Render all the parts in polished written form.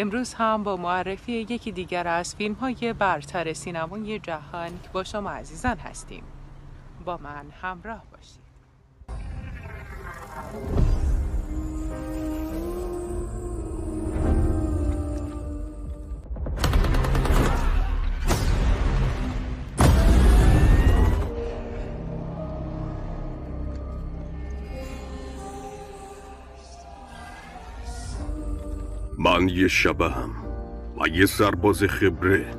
امروز هم با معرفی یکی دیگر از فیلم‌های برتر سینمای جهان با شما عزیزان هستیم. با من همراه باشید. من یه شبهم و یه سرباز خبره.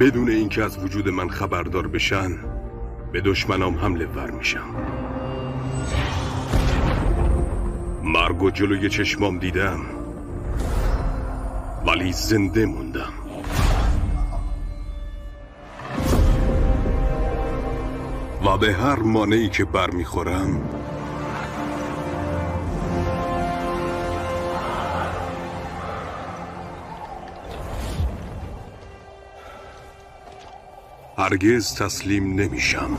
بدون اینکه از وجود من خبردار بشن به دشمنام حمله ور میشم. مرگ و جلوی چشمام دیدم ولی زنده موندم. و به هر مانعی که برمیخورم هرگز تسلیم نمیشم.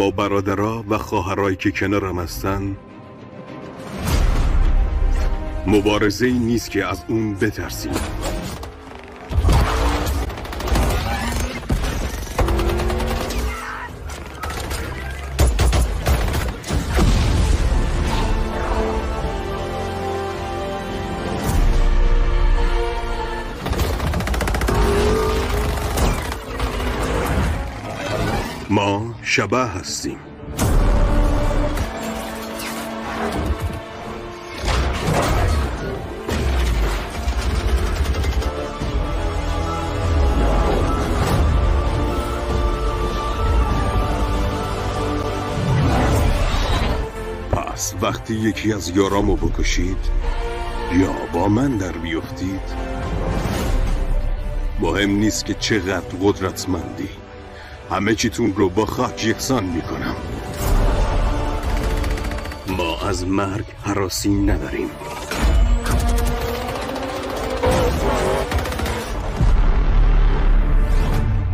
با برادرها و خواهرایی که کنارم هستن مبارزه ای نیست که از اون بترسیم. ما شبح هستیم. پس وقتی یکی از یارامو بکشید یا با من در بیفتید مهم نیست که چقدر قدرتمندی، همه چیتون رو با خاک یکسان میکنم. ما از مرگ هراسی نداریم.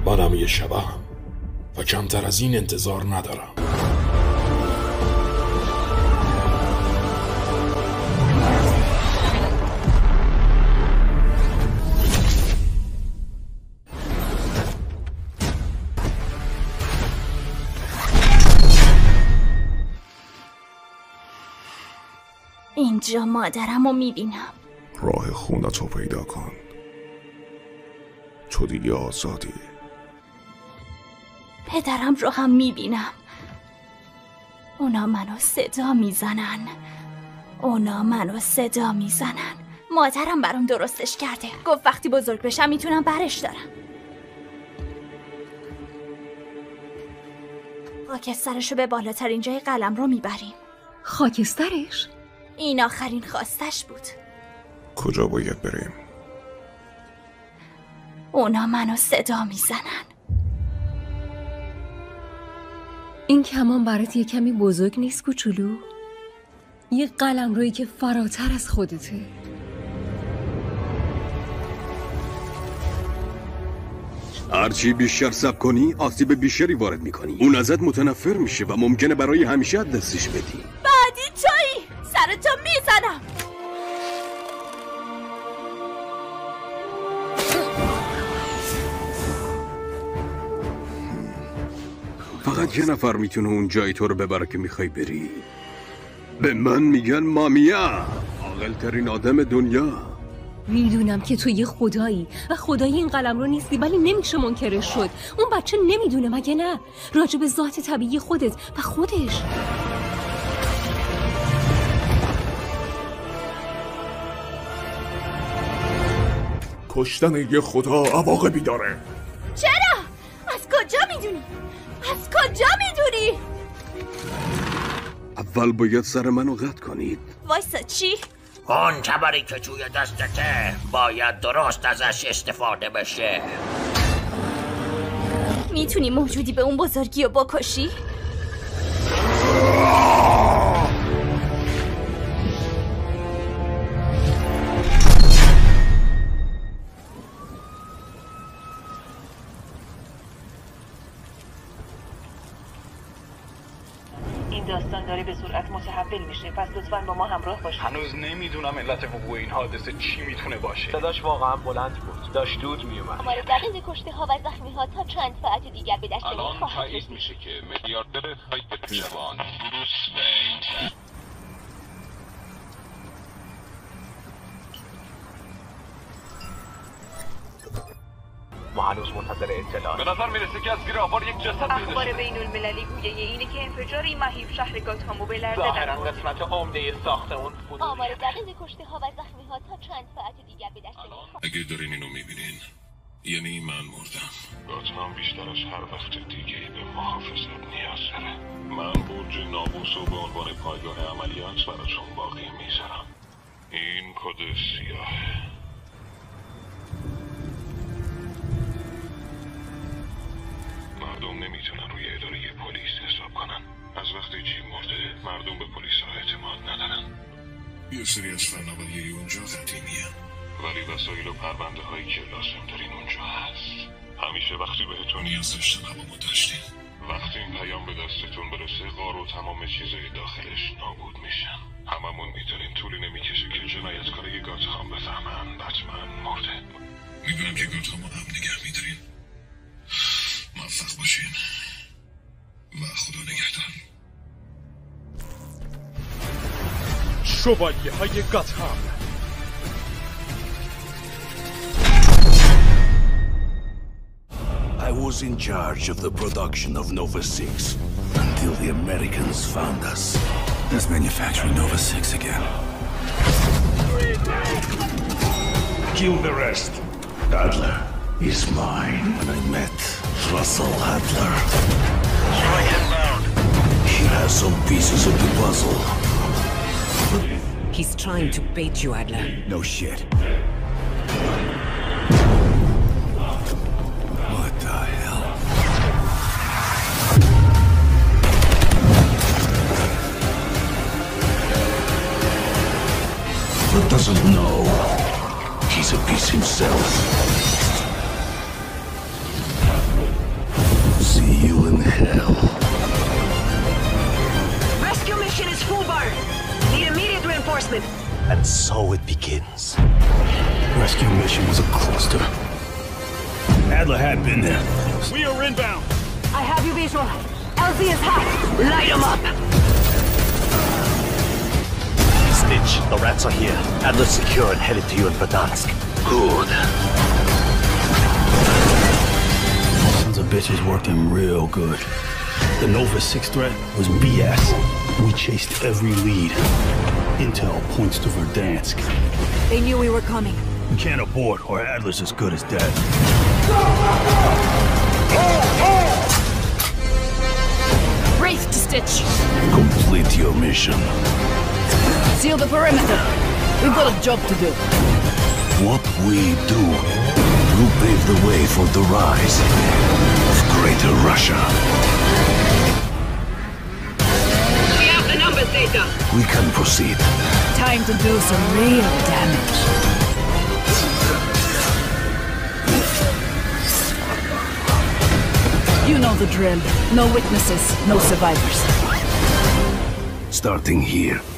منم یه شبحم و کمتر از این انتظار ندارم. اینجا مادرم رو میبینم. راه خونت رو پیدا کن، تو دیگه آزادی. پدرم رو هم میبینم. اونا منو صدا میزنن. مادرم برام درستش کرده، گفت وقتی بزرگ بشم میتونم برش دارم. خاکسترش رو به بالاترین جای قلم رو میبریم. خاکسترش؟ این آخرین خواستش بود. کجا باید بریم؟ اونا منو صدا میزنن. این کمان برات یه کمی بزرگ نیست کوچولو؟ یه قلمرویی که فراتر از خودته. هرچی بیشتر صبر کنی آسیب بیشتری وارد میکنی. اون ازت متنفر میشه و ممکنه برای همیشه دستش بدی. بعدی چایی؟ سرتو میزنم. فقط یه نفر میتونه اون جایی تو رو ببره که میخوای بری. به من میگن مامیا، عاقل‌ترین آدم دنیا. میدونم که تو یه خدایی و خدای این قلم رو نیستی، ولی نمیشه منکرش شد. اون بچه نمیدونه مگه نه؟ راجب ذات طبیعی خودت و خودش. کشتن یه خدا عواقبی داره. چرا؟ از کجا میدونی؟ از کجا میدونی؟ اول باید سر منو قطع کنید. وایسا چی؟ اون تبری که توی دستته باید درست ازش استفاده بشه. میتونی موجودی به اون بزرگی رو بکشی؟ داستان داره به سرعت متحول میشه، پس لطفاً با ما همراه باشید. هنوز نمیدونم علت وقوع این حادثه چی میتونه باشه. صداش واقعا بلند بود، داشت دود میومد. ما دقیق کشته ها و زخمی ها تا چند ساعت دیگر به دست میاد. الان تایید میشه که میلیاردر خاید جوان بروس وین ما هنوز منتظر اطلاع. به نظر میرسه که از زیر آوار یک جسد پیدا شده. اخبار بین المللی گویه اینه که انفجار این مهیب شهر گاتامو به لرزه در آورد. قسمت عمده ساخت اون بود. آمار دقیق کشته ها و زخمی ها تا چند ساعت دیگر به دست میاد. اگه دارین اینو میبینین یعنی من مردم. گاتام بیشتر از هر وقت دیگه به محافظت نیاز داره. من برج نابوس رو به عنوان پایگاه عملیات براتون باقی میذارم. این کد سیاهه. مردم نمیتونن روی اداره پلیس حساب کنن. از وقتی جی مرده مردم به پلیس ها اعتماد ندارن. یه سری از فناوری‌های اونجا قدیمیه، ولی وسایل و پرونده هایی که لازم دارین اونجا هست. همیشه وقتی بهتون نیاز داشتن همون داشتین. وقتی این پیام به دستتون برسه غار و تمام چیزای داخلش نابود میشن. هممون میدونیم طولی نمیکشه که جنایتکارای گاتهام بفهمن بتمن مرده. میدونم که گاتهامو هم نگه میدارین. موفق باشین و خدا نگهدار. شوالیه های گاتهام. I was in charge of the production of Nova 6 until the Americans found us. Let's manufacture Nova 6 again. Kill the rest. Adler is mine. When I met Russell Adler, strike inbound. He has some pieces of the puzzle. He's trying to bait you, Adler. No shit. What the hell? He doesn't know. He's a piece himself. You in hell. Rescue mission is full-bar. Need immediate reinforcement. And so it begins. Rescue mission was a cluster. Adler had been there. We are inbound. I have you visual. LZ is hacked. Light him up. Stitch, the rats are here. Adler's secure and headed to you in Verdansk. Good. Bitches worked him real good. The Nova 6 threat was BS. We chased every lead. Intel points to Verdansk. They knew we were coming. We can't abort, or Adler's as good as dead. Go! Wraith to Stitch. Complete your mission. Seal the perimeter. We've got a job to do. What we do. You paved the way for the rise of Greater Russia. We have the numbers, Data. We can proceed. Time to do some real damage. You know the drill. No witnesses, no survivors. Starting here.